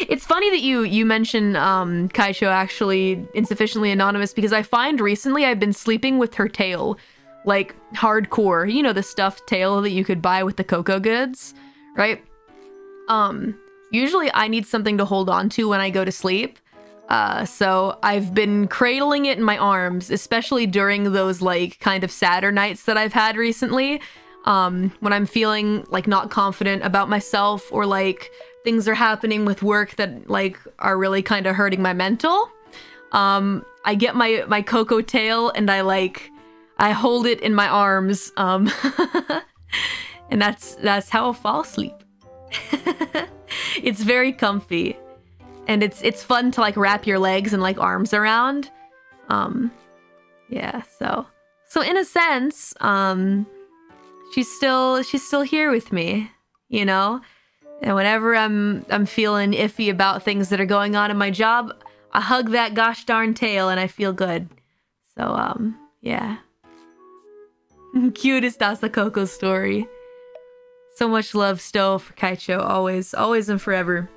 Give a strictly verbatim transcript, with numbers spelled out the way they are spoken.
It's funny that you you mention um, Kaisho actually insufficiently anonymous, because I find recently I've been sleeping with her tail, like hardcore. You know, the stuffed tail that you could buy with the cocoa goods, right? Um, usually I need something to hold on to when I go to sleep. Uh, so I've been cradling it in my arms, especially during those like kind of sadder nights that I've had recently. Um, when I'm feeling like not confident about myself, or like things are happening with work that like are really kind of hurting my mental. Um, I get my, my cocoa tail and I like, I hold it in my arms. Um, and that's, that's how I'll fall asleep. It's very comfy. And it's it's fun to like wrap your legs and like arms around. Um, yeah, so so in a sense, um, she's still she's still here with me, you know? And whenever I'm I'm feeling iffy about things that are going on in my job, I hug that gosh darn tail and I feel good. So um, yeah. Cutest Asacoco story. So much love, Sto, for Kaichou, always, always and forever.